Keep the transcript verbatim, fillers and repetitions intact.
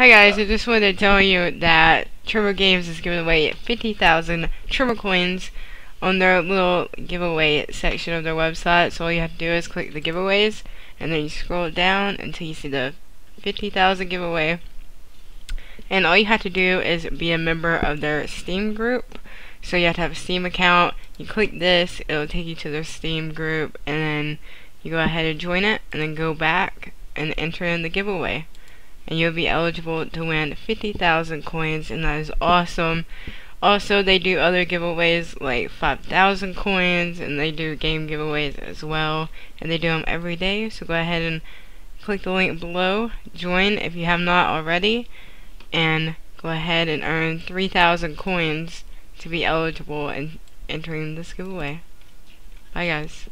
Hi guys, I just wanted to tell you that TremorGames is giving away fifty thousand Tremor Coins on their little giveaway section of their website. So all you have to do is click the giveaways, and then you scroll down until you see the fifty thousand giveaway. And all you have to do is be a member of their Steam group. So you have to have a Steam account. You click this, it'll take you to their Steam group, and then you go ahead and join it, and then go back and enter in the giveaway, and you'll be eligible to win fifty thousand coins, and that is awesome. Also, they do other giveaways like five thousand coins, and they do game giveaways as well, and they do them every day. So go ahead and click the link below, join if you have not already, and go ahead and earn three thousand coins to be eligible in entering this giveaway. Bye guys.